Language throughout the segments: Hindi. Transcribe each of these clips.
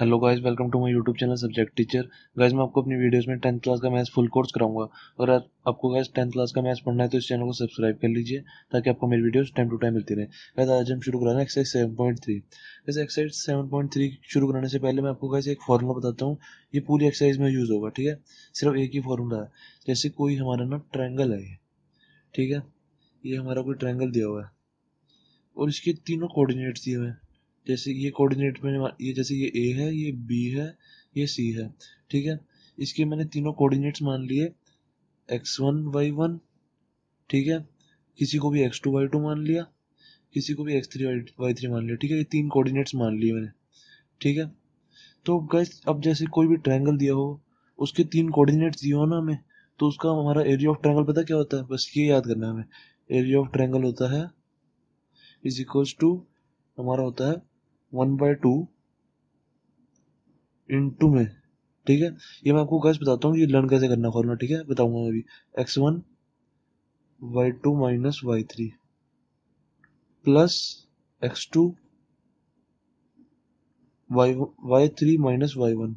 Hello guys, welcome to my YouTube channel subject teacher. Guys मैं आपको अपनी वीडियोस में 10th क्लास का मैथ्स फुल कोर्स कराऊंगा। अगर आपको गाइस 10th क्लास का मैथ्स पढ़ना है तो इस चैनल को सब्सक्राइब कर लीजिए ताकि आपको मेरी वीडियोस टाइम टू टाइम मिलती रहे। गाइस आज हम शुरू कराना एक्सरसाइज 7.3। इस एक्सरसाइज 7.3 शुरू कराने से पहले मैं आपको गाइस एक फार्मूला बताता हूँ, ये पूरी एक्सरसाइज में यूज़ होगा। ठीक है, सिर्फ एक ही फार्मूला है। जैसे कोई हमारा ना ट्रायंगल है, ठीक है, ये हमारा कोई ट्रायंगल दिया हुआ है और इसके तीनों कोऑर्डिनेट्स दिए हुए हैं। जैसे ये कोऑर्डिनेट में ये जैसे ये ए है, ये बी है, ये सी है। ठीक है, इसके मैंने तीनों कोऑर्डिनेट्स मान लिए x1 y1। ठीक है, किसी को भी x2 y2 मान लिया, किसी को भी x3 y3 मान लिया। ठीक है, ये तीन कोऑर्डिनेट्स मान लिए मैंने। ठीक है, तो गाइस अब जैसे कोई भी ट्रायंगल दिया हो, उसके तीन कोऑर्डिनेट्स दिए हो ना हमें, तो उसका हमारा एरिया ऑफ ट्रायंगल पता क्या होता है, बस ये याद करना है हमें। एरिया ऑफ ट्रायंगल होता है इज इक्वल्स टू हमारा होता है 1/2 इंटू में। ठीक है, ये मैं आपको गाइस बताता हूँ ये लर्न कैसे करना फॉर्मूला। ठीक है, बताऊंगा मैं भी। x1 y2 minus y3 plus x2 y3 minus y1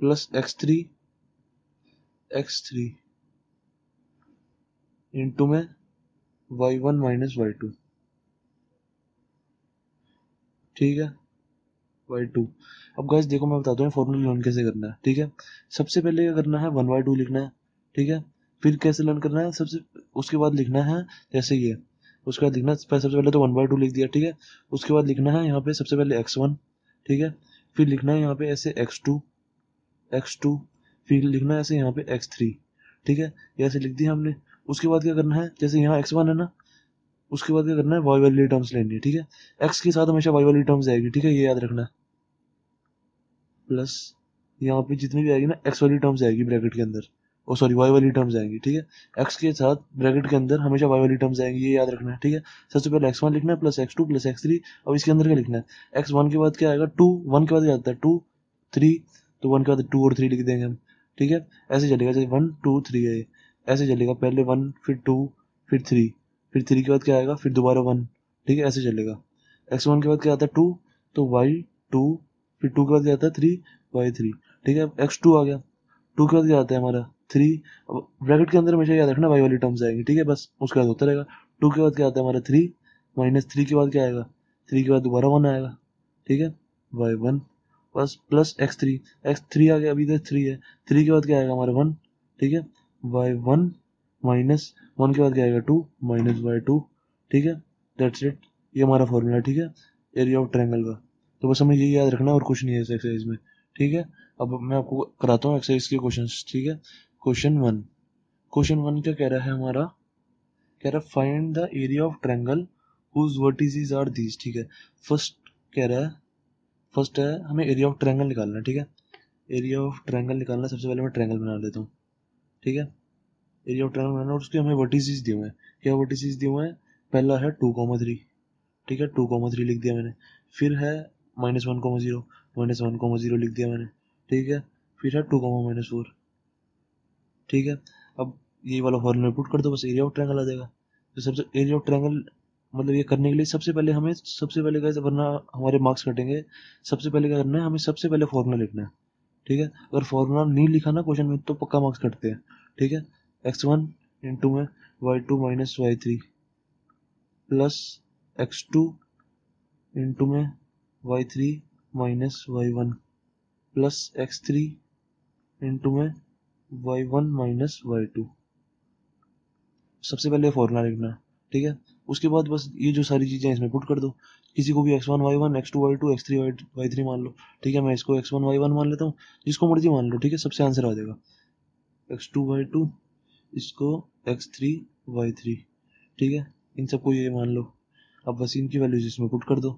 plus x3 into में y1 माइनस y2। ठीक है, y2। अब गाइस देखो मैं बताता हूँ फॉर्मूला लर्न कैसे करना है। ठीक है, सबसे पहले क्या करना है, 1/2 लिखना है। ठीक है, फिर कैसे लर्न करना है, सबसे उसके बाद लिखना है जैसे ये, उसके बाद लिखना सबसे पहले तो 1/2 लिख दिया। ठीक है, उसके बाद लिखना है यहाँ पे सबसे पहले x1। ठीक है, फिर लिखना है यहाँ पे ऐसे x2, फिर लिखना है ऐसे यहाँ पे x3। ठीक है, ऐसे लिख दिया हमने। उसके बाद क्या करना है, जैसे यहाँ x1 है ना, उसके बाद क्या करना है, वाई वाली टर्म्स लेनी है। ठीक है, एक्स के साथ हमेशा वाई वाली टर्म्स आएगी। ठीक है, ये याद रखना है। प्लस यहाँ पे जितनी भी आएगी ना, एक्स वाली टर्म्स आएगी ब्रैकेट के अंदर, ओ सॉरी वाई वाली टर्म्स आएंगी। ठीक है, एक्स के साथ ब्रैकेट के अंदर हमेशा वाई वाली टर्म्स आएंगी, ये याद रखना है। ठीक है, सबसे पहले x1 लिखना है प्लस x2 प्लस x3। अब इसके अंदर क्या लिखना है, x1 के बाद क्या आएगा, 2 1 के बाद क्या आता है 2 3, तो 1 के बाद 2 और 3 लिख देंगे हम। ठीक है, ऐसे चलेगा, जैसे 1 2 3 है, ऐसे चलेगा, पहले 1 फिर 2 फिर 3, फिर 3 के बाद क्या आएगा, फिर दोबारा 1। ठीक है, ऐसे चलेगा। x1 के बाद क्या आता है 2, तो y2, फिर 2 के बाद क्या आता है 3 y3। ठीक है, अब x2 आ गया, 2 के बाद क्या आता है हमारा 3। अब ब्रैकेट के अंदर हमेशा याद रखना y वाली टर्म्स आएंगी। ठीक है, बस उसके बाद होता रहेगा। 2 के बाद क्या आता है हमारा 3, माइनस 3 के बाद क्या आएगा, 3 के बाद दोबारा 1 आएगा। ठीक है, y1 बस प्लस x3 आ गया, अभी इधर 3 है, 3 के बाद क्या आएगा हमारा 1। ठीक है, y1 माइनस 1 के बाद क्या आएगा 2 माइनस y2। ठीक है, दैट्स इट, ये हमारा फॉर्मूला। ठीक है, एरिया ऑफ ट्रायंगल का, तो बस हमें यही याद रखना है और कुछ नहीं है इस एक्सरसाइज में। ठीक है, अब मैं आपको कराता हूँ एक्सरसाइज के क्वेश्चंस। ठीक है, क्वेश्चन 1 क्या कह रहा है हमारा, कह रहा है find the area of triangle whose vertices are these. ठीक है, फर्स्ट कह रहा है, फर्स्ट है हमें एरिया ऑफ ट्रायंगल निकालना है। ठीक है, एरिया ऑफ ट्रायंगल निकालना, सबसे पहले मैं ट्रायंगल बना लेता हूँ। ठीक है, एरिया ऑफ ट्रायंगल बनाना और उसके हमें वर्टिसेस दिए हुए हैं। क्या वर्टिसेस दिए हुए हैं, पहला है 2,3। ठीक है, 2,3 लिख दिया मैंने। फिर है -1,0 लिख दिया मैंने। ठीक है, फिर है 2,-4। ठीक है, अब ये वाला फॉर्मूला पुट कर दो, बस एरिया ऑफ ट्रायंगल आ जाएगा। तो सबसे एरिया ऑफ ट्रायंगल मतलब ये करने के लिए सबसे पहले गाइस, वरना हमारे मार्क्स कटेंगे। सबसे पहले क्या करना है हमें, सबसे पहले फॉर्मूला लिखना है। ठीक है, अगर फॉर्मूला नहीं लिखा ना क्वेश्चन में तो पक्का मार्क्स कटते हैं। ठीक है, x1 इंटू में y2 minus y3 plus x2 into में y3 minus y1 plus x3 into में y1 माइनस y2। सबसे पहले फॉर्मूला लिखना। ठीक है, उसके बाद बस ये जो सारी चीज़ें इसमें पुट कर दो, किसी को भी x1 y1 x2 y2 x3 y3 मान लो। ठीक है, मैं इसको x1 y1 मान लेता हूँ, जिसको मर्जी मान लो। ठीक है, सबसे आंसर आ जाएगा। x2 y2 इसको x3 y3। ठीक है, इन सबको ये मान लो। अब बस इनकी वैल्यूज इसमें पुट कर दो,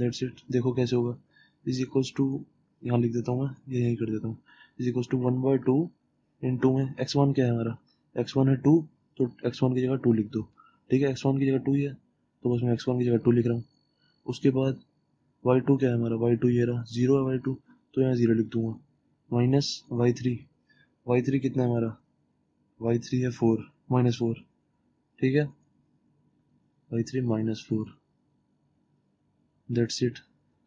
दैट्स इट। देखो कैसे होगा, इज इक्वल्स टू यहाँ लिख देता हूँ मैं, ये यहीं कर देता हूँ, इज इक्वल्स टू 1/2 इंटू में x1 क्या है हमारा, x1 है 2, तो x1 की जगह 2 लिख दो। ठीक है, x1 की जगह 2 ही है, तो बस मैं x1 की जगह 2 लिख रहा हूँ। उसके बाद y2 क्या है हमारा, y2 ये रहा, 0 है y2, तो यहाँ 0 लिख दूँगा। माइनस y3 कितना है हमारा, y3 है 4 माइनस 4। ठीक है, y3 माइनस 4, दैट्स इट।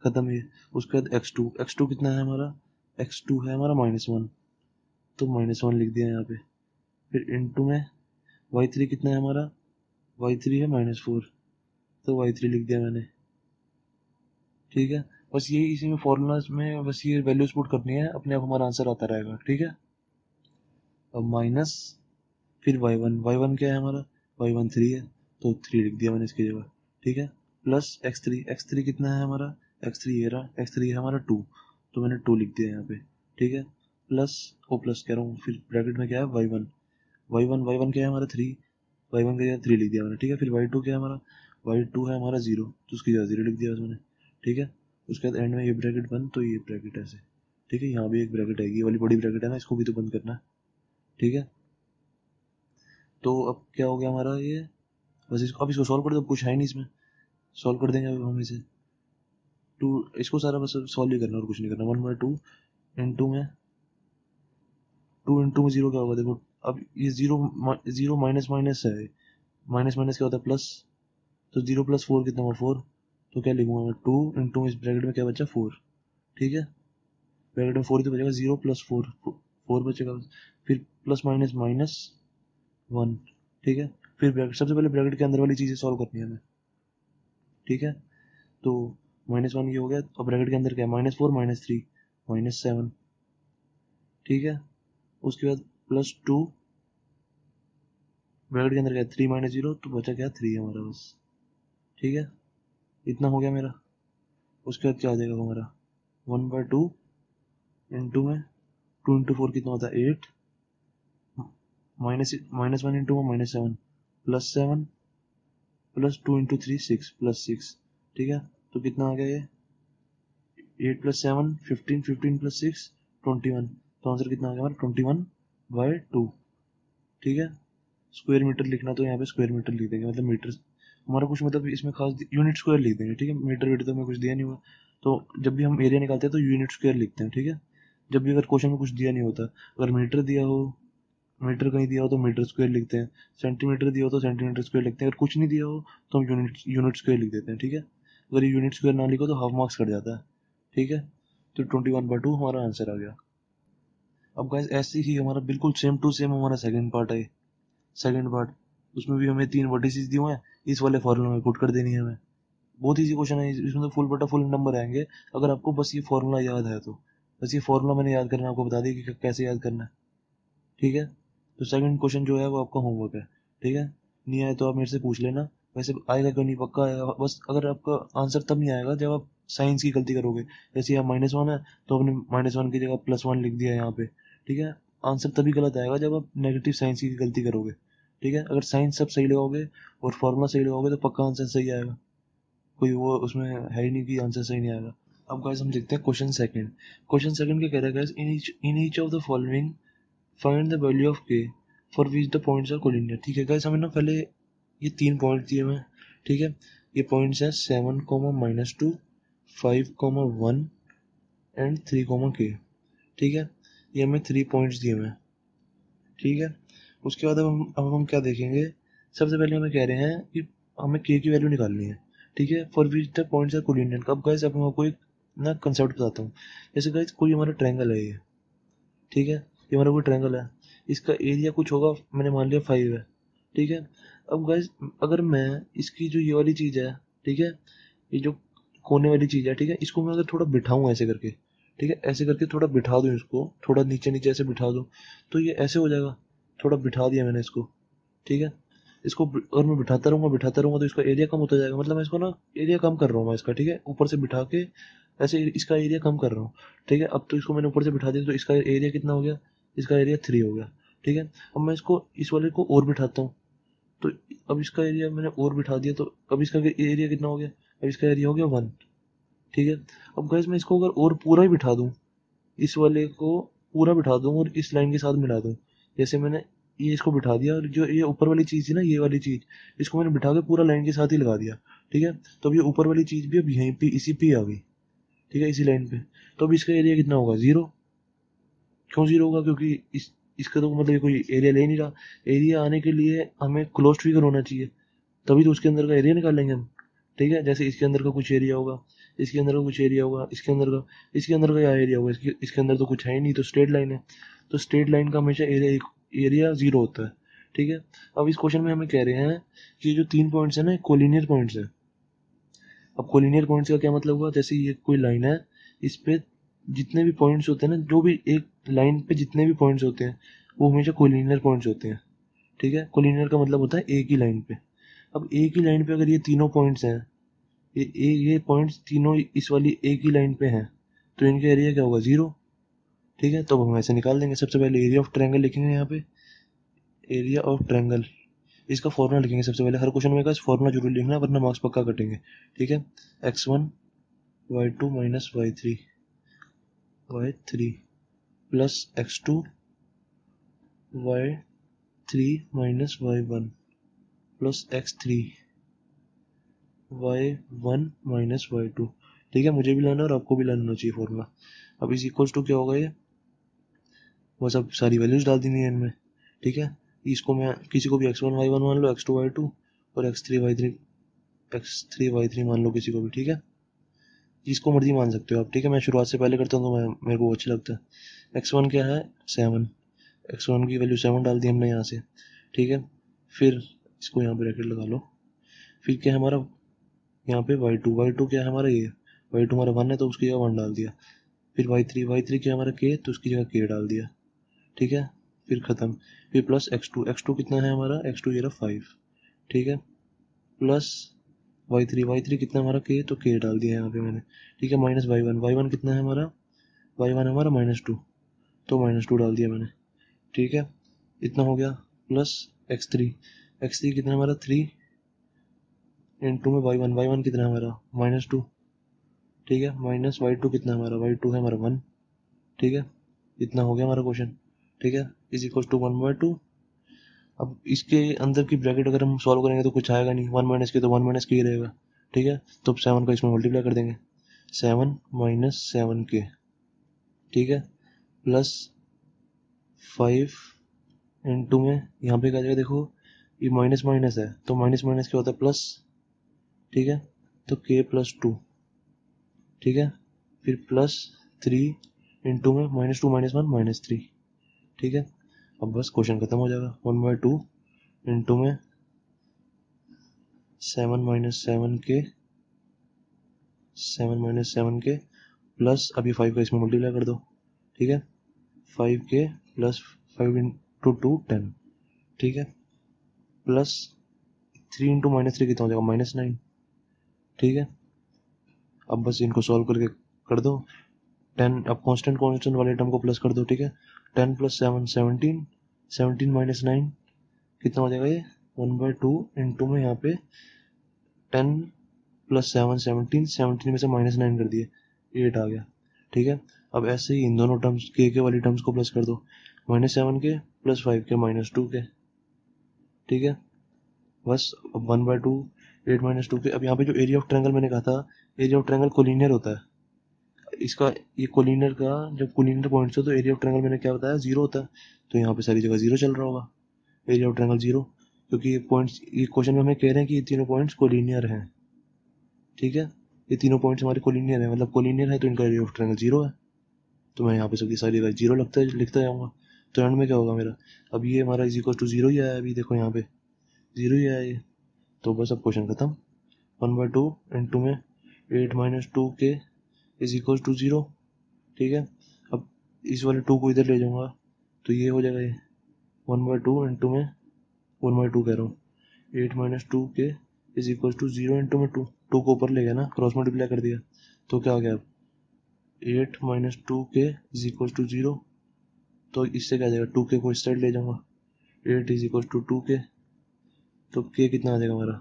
खत्म है। उसके बाद x2 कितना है हमारा, x2 है हमारा -1, तो -1 लिख दिया यहाँ पे। फिर इनटू में y3 कितना है हमारा, y3 है -4, तो y3 लिख दिया मैंने। ठीक है, बस ये इसी में फॉर्मूलाज में बस ये वैल्यूज पुट करनी है, अपने आप हमारा आंसर आता रहेगा। ठीक है, अब माइनस फिर y1 क्या है हमारा, y1 3 है तो 3 लिख दिया मैंने इसकी जगह। ठीक है, प्लस x3 कितना है हमारा, x3 है हमारा 2, तो मैंने 2 लिख दिया यहाँ पे। ठीक है, प्लस प्लस कह रहा हूँ, फिर ब्रैकेट में क्या है y1 क्या है हमारा 3, y1 का 3 लिख दिया मैंने। ठीक है, फिर y2 क्या है हमारा, y2 है हमारा 0, तो उसकी जगह 0 लिख दिया मैंने। ठीक है, उसके बाद एंड में ये ब्रैकेट बंद, तो ये ब्रैकेट ऐसे। ठीक है, यहाँ भी एक ब्रैकेट आएगी, ये वाली बड़ी ब्रैकेट है ना, इसको भी तो बंद करना है। ठीक है, तो अब क्या हो गया हमारा ये, बस इसको अब इसको सॉल्व कर दो, कुछ है नहीं इसमें, सॉल्व कर देंगे अब हम इसे। 2 इसको सारा बस सॉल्व ही करना और कुछ नहीं करना। 1/2 इंटू में 0 क्या होगा, देखो अब ये 0 -- है, -- क्या होता है प्लस, तो 0 + 4 कितना हुआ 4, तो क्या लिखूंगा मैं 2 इंटू इस ब्रैकेट में क्या बचा 4। ठीक है, ब्रैकेट में 4 ही तो बचेगा, 0 + 4 बचेगा, फिर प्लस --1। ठीक है, फिर ब्रैकेट, सबसे पहले ब्रैकेट के अंदर वाली चीज़ें सॉल्व करनी है हमें। ठीक है, तो -1 ये हो गया, और ब्रैकेट के अंदर क्या है, -4 -3 -7। ठीक है, उसके बाद +2 ब्रैकेट के अंदर क्या है, 3 -0, तो बचा क्या 3 हमारा बस। ठीक है, इतना हो गया मेरा। उसके बाद क्या आ जाएगा हमारा, 1/2 इंटू में 2 इंटू 4 कितना होता है 8, -1 इंटू में -7 +7 +2 इंटू 3 6 +6। ठीक है, तो कितना आ गया ये, 8 + 7 15, 15 +6 21, तो आंसर कितना आ गया हमारा 21/2। ठीक है, स्क्वायर मीटर लिखना तो यहाँ पे स्क्वायर मीटर लिख देंगे, मतलब मीटर हमारा कुछ मतलब इसमें खास यूनिट स्क्वायर लिख देंगे। ठीक है, मीटर वेटर तो हमें कुछ दिया नहीं हुआ, तो जब भी हम एरिया निकालते हैं तो यूनिट स्क्वायर लिखते हैं। ठीक है, जब भी अगर क्वेश्चन में कुछ दिया नहीं होता, अगर मीटर दिया हो, मीटर कहीं दिया हो तो मीटर स्क्वायर लिखते हैं, सेंटीमीटर दिया हो तो सेंटीमीटर स्क्वायर लिखते हैं, अगर कुछ नहीं दिया हो तो हम यूनिट स्क्वायर लिख देते हैं। ठीक है, अगर ये यूनिट स्क्वायर ना लिखो तो हाफ मार्क्स कट जाता है। ठीक है, तो 21/2 हमारा आंसर आ गया। अब गाइस ऐसे ही हमारा बिल्कुल सेम टू सेम हमारा सेकंड पार्ट है। सेकंड पार्ट उसमें भी हमें 3 वर्टिसेस दिए हुए हैं, इस वाले फार्मूला में पुट कर देनी है हमें। बहुत ईजी क्वेश्चन है, इसमें तो फुल बटा फुल नंबर आएंगे अगर आपको बस ये फार्मूला याद है तो। बस ये फार्मूला मैंने याद करना आपको बता दी कि कैसे याद करना है। ठीक है, तो सेकंड क्वेश्चन जो है वो आपका होमवर्क है। ठीक है, नहीं आए तो आप मेरे से पूछ लेना, वैसे आएगा क्यों नहीं, पक्का आएगा। बस अगर आपका आंसर तब नहीं आएगा जब आप साइंस की गलती करोगे, जैसे यहाँ -1 है तो आपने -1 की जगह +1 लिख दिया यहाँ पे। ठीक है, आंसर तभी गलत आएगा जब आप नेगेटिव साइंस की गलती करोगे। ठीक है, अगर साइंस सब सही लगाओगे और फार्मूला सही लगाओगे तो पक्का आंसर सही आएगा, कोई वो उसमें है ही नहीं कि आंसर सही नहीं आएगा। अब गाइस हम देखते हैं क्वेश्चन सेकंड। क्वेश्चन सेकंड क्या कह रहा है guys, in each of the following find the value of k for which the points are collinear. ठीक है गाइस, हमें ना पहले ये 3 पॉइंट दिए हुए हैं। ठीक है, ये पॉइंट्स हैं 7, -2 5, 1 एंड 3, k। ठीक है, ये हमें 3 पॉइंट्स दिए हुए हैं। ठीक है, उसके बाद अब हम क्या देखेंगे, सबसे पहले हमें कह रहे हैं कि हमें k की वैल्यू निकालनी है। ठीक है, for which the points are collinear. अब गाइस अब मैं आपको एक ना कंसेप्ट बताता हूँ। जैसे गाइस कोई हमारा ट्रायंगल है ये। ठीक है, ये हमारा कोई ट्रायंगल है, इसका एरिया कुछ होगा, मैंने मान लिया 5 है। ठीक है, अब गाइस अगर मैं इसकी जो ये वाली चीज़ है, ठीक है, ये जो कोने वाली चीज़ है, ठीक है, इसको मैं अगर थोड़ा बिठाऊँ ऐसे करके, ठीक है, ऐसे करके थोड़ा बिठा दूँ, इसको थोड़ा नीचे ऐसे बिठा दूँ, तो ये ऐसे हो जाएगा। थोड़ा बिठा दिया मैंने इसको। ठीक है, इसको अगर मैं बिठाता रहूँगा तो इसका एरिया कम होता जाएगा, मतलब मैं इसको ना एरिया कम कर रहा हूँ मैं इसका। ठीक है, ऊपर से बिठा के ऐसे इसका एरिया कम कर रहा हूँ। ठीक है, अब तो इसको मैंने ऊपर से बिठा दिया, तो इसका एरिया कितना हो गया, इसका एरिया 3 हो गया। ठीक है, अब मैं इसको इस वाले को और बिठाता हूँ, तो अब इसका एरिया मैंने और बिठा दिया, तो अब इसका एरिया कितना हो गया, अब इसका एरिया हो गया 1। ठीक है, अब गाइस मैं इसको अगर और पूरा ही बिठा दूँ, इस वाले को पूरा बिठा दूँ और इस लाइन के साथ मिला दूँ, जैसे मैंने ये इसको बिठा दिया और जो ये ऊपर वाली चीज़ थी ना, ये वाली चीज़, इसको मैंने बिठा के पूरा लाइन के साथ ही लगा दिया। ठीक है, तो अब ये ऊपर वाली चीज़ भी अब यहीं पर इसी पे आ गई। ठीक है, इसी लाइन पे, तो अब इसका एरिया कितना होगा, 0। क्यों 0 होगा, क्योंकि इसका तो मतलब कोई एरिया ले नहीं रहा। एरिया आने के लिए हमें क्लोज्ड फिगर होना चाहिए, तभी तो उसके अंदर का एरिया निकालेंगे हम। ठीक है, जैसे इसके अंदर का कुछ एरिया होगा, इसके अंदर का कुछ एरिया होगा, इसके अंदर का यहाँ एरिया होगा, इसके अंदर तो कुछ है ही नहीं, तो स्ट्रेट लाइन है, तो स्ट्रेट लाइन का हमेशा एरिया जीरो होता है। ठीक है, अब इस क्वेश्चन में हमें कह रहे हैं कि जो तीन पॉइंट्स है ना, कोलिनियर पॉइंट्स है। अब कोलिनियर पॉइंट्स का क्या मतलब हुआ, जैसे ये कोई लाइन है, इस पर जितने भी पॉइंट्स होते हैं ना, जो भी एक लाइन पे जितने भी पॉइंट्स होते हैं वो हमेशा कोलिनियर पॉइंट्स होते हैं। ठीक है, कोलिनियर का मतलब होता है एक ही लाइन पे। अब एक ही लाइन पे अगर ये तीनों पॉइंट्स हैं, ये पॉइंट्स तीनों इस वाली एक ही लाइन पे हैं, तो इनका एरिया क्या होगा, जीरो। ठीक है, तो हम ऐसे निकाल देंगे। सबसे पहले एरिया ऑफ ट्रायंगल लिखेंगे, यहाँ पे एरिया ऑफ ट्रायंगल, इसका फॉर्मूला लिखेंगे। सबसे पहले हर क्वेश्चन में का फॉर्मूला जरूर लिखना, वरना मार्क्स पक्का कटेंगे। ठीक है, x1 y2 - y3 y3 + x2 y3 - y1 + x3 y1 - y2। ठीक है, मुझे भी लाना और आपको भी लाना चाहिए फॉर्मूला। अब इज इक्वल्स टू क्या होगा, ये बस अब सारी वैल्यूज डाल देंगे इनमें। ठीक है, इसको मैं किसी को भी x1 y1 मान लो, x2 y2 और x3 y3 मान लो किसी को भी। ठीक है, जिसको मर्जी मान सकते हो आप। ठीक है, मैं शुरुआत से पहले करता हूँ तो मेरे को अच्छा लगता है। x1 क्या है, 7, x1 की वैल्यू 7 डाल दी हमने यहाँ से। ठीक है, फिर इसको यहाँ ब्रैकेट लगा लो। फिर क्या है हमारा यहाँ पे y2 क्या है हमारा, ये y2 हमारा 1 है तो उसकी जगह 1 डाल दिया। फिर y3 क्या हमारा k, तो उसकी जगह k डाल दिया। ठीक है, फिर ख़त्म। फिर प्लस x2 कितना है हमारा, x2 ये रहा 5। ठीक है, प्लस y3 कितना हमारा k, तो k डाल दिया यहाँ पे मैंने। ठीक है, माइनस y1 कितना है हमारा, y1 हमारा -2, तो -2 डाल दिया मैंने। ठीक है, इतना हो गया। प्लस x3 कितना हमारा 3 × में y1 कितना हमारा -2। ठीक है, माइनस y2 कितना हमारा, y2 है हमारा 1। ठीक है, इतना हो गया हमारा क्वेश्चन। ठीक है, इज इक्वल टू 1/2। अब इसके अंदर की ब्रैकेट अगर हम सॉल्व करेंगे तो कुछ आएगा नहीं, 1 - के तो 1 - k ही रहेगा। ठीक है, तो अब 7 का इसमें मल्टीप्लाई कर देंगे, 7 - 7k। ठीक है, प्लस 5 में यहाँ पे क्या जाएगा, देखो ये माइनस है तो माइनस क्या होता है, प्लस। ठीक है, तो k + 2। ठीक है, फिर प्लस 3 में -2 - 1 - 3। ठीक है, अब बस क्वेश्चन खत्म हो जाएगा। 1/2 × में 7 - 7k प्लस, अभी 5 का इसमें मल्टीप्लाई कर दो। ठीक है, 5k प्लस 5 × 2 10। ठीक है, प्लस 3 × -3 कितना हो जाएगा, -9। ठीक है, अब बस इनको सॉल्व करके कर दो। 10, अब कांस्टेंट वाले टर्म को प्लस कर दो। ठीक है, 10 + 7 - 17, 17 - 9 कितना हो जाएगा, ये 1/2 × में यहाँ पे 10 + 7 - 17, 17 में से -9 कर दिए, 8 आ गया। ठीक है, अब ऐसे ही इन दोनों टर्म्स के वाली टर्म्स को प्लस कर दो, -7k प्लस 5k -2k। ठीक है, बस अब 1/2 8 - 2k। अब यहाँ पे जो एरिया ऑफ ट्रायंगल मैंने कहा था, एरिया ऑफ ट्रायंगल कोलिनियर होता है। इसका ये कोलिनियर का जब कोलिनियर पॉइंट्स हो तो एरिया ऑफ ट्रायंगल मैंने क्या बताया, जीरो होता है, तो यहाँ पे सारी जगह जीरो चल रहा होगा, एरिया ऑफ ट्रायंगल जीरो, क्योंकि ये पॉइंट्स, ये क्वेश्चन में हमें कह रहे हैं कि ये तीनों पॉइंट्स कोलिनियर हैं। ठीक है, ये तीनों पॉइंट्स हमारे कोलिनियर हैं, मतलब कोलिनियर है तो इनका एरिया ऑफ ट्रायंगल जीरो है, तो मैं यहाँ पे सबकी सारी जगह जीरो लिखता जाऊँगा, तो एंड में क्या होगा मेरा, अब ये हमारा = 0 ही आया। अभी देखो यहाँ पे 0 ही आया ये, तो बस अब क्वेश्चन खत्म। 1/2 × में 8 - 2k = 0। ठीक है, अब इस वाले 2 को इधर ले जाऊंगा तो ये हो जाएगा, ये 1/2 × में 1/2 कह रहा हूँ, 8 - 2k = 0 × में 2 को ऊपर ले गया ना, क्रॉस मल्टीप्लाई कर दिया, तो क्या आ गया, अब 8 - 2k = 0, तो इससे क्या आ जाएगा, 2k को इस साइड ले जाऊँगा, 8 = 2k, तो k कितना आ जाएगा हमारा,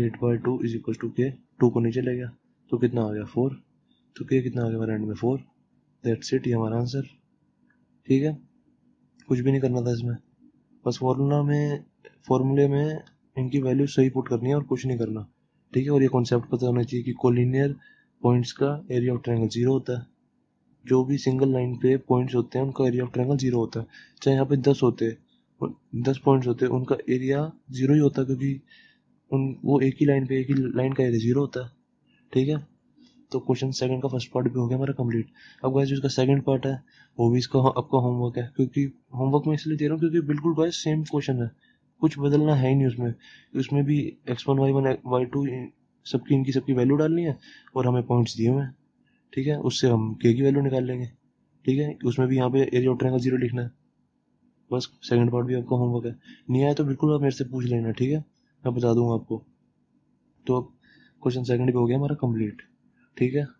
8/2 = k, 2 को नीचे ले गया तो कितना आ गया, 4, तो k कितना आ गया हमारा एंड में, 4। दैट्स इट, ये हमारा आंसर। ठीक है, कुछ भी नहीं करना था इसमें, बस फॉर्मूले में इनकी वैल्यू सही पुट करनी है और कुछ नहीं करना। ठीक है, और ये कॉन्सेप्ट पता होना चाहिए कि कोलिनियर पॉइंट्स का एरिया ऑफ ट्रायंगल जीरो होता है, जो भी सिंगल लाइन पे पॉइंट्स होते हैं उनका एरिया ऑफ ट्रायंगल जीरो होता है, चाहे यहाँ पे 10 पॉइंट्स होते हैं उनका एरिया जीरो ही होता है, क्योंकि वो एक ही लाइन का एरिया जीरो होता है। ठीक है, तो क्वेश्चन सेकंड का फर्स्ट पार्ट भी हो गया हमारा कंप्लीट। अब गाइस जो इसका सेकंड पार्ट है वो भी इसका आपका होमवर्क है, क्योंकि होमवर्क में इसलिए दे रहा हूँ क्योंकि बिल्कुल गाइस सेम क्वेश्चन है, कुछ बदलना है ही नहीं उसमें। उसमें भी x1 y1 y2 सबकी इनकी सबकी वैल्यू डालनी है और हमें पॉइंट्स दिए हुए हैं, ठीक है। उससे हम k की वैल्यू निकाल लेंगे, ठीक है। उसमें भी यहाँ पे एरिया ऑफ ट्रायंगल 0 लिखना है। बस सेकंड पार्ट भी आपका होमवर्क है, नहीं आया तो बिल्कुल आप मेरे से पूछ लेना, ठीक है, मैं बता दूंगा आपको। तो क्वेश्चन सेकंड भी हो गया हमारा कंप्लीट, ठीक है।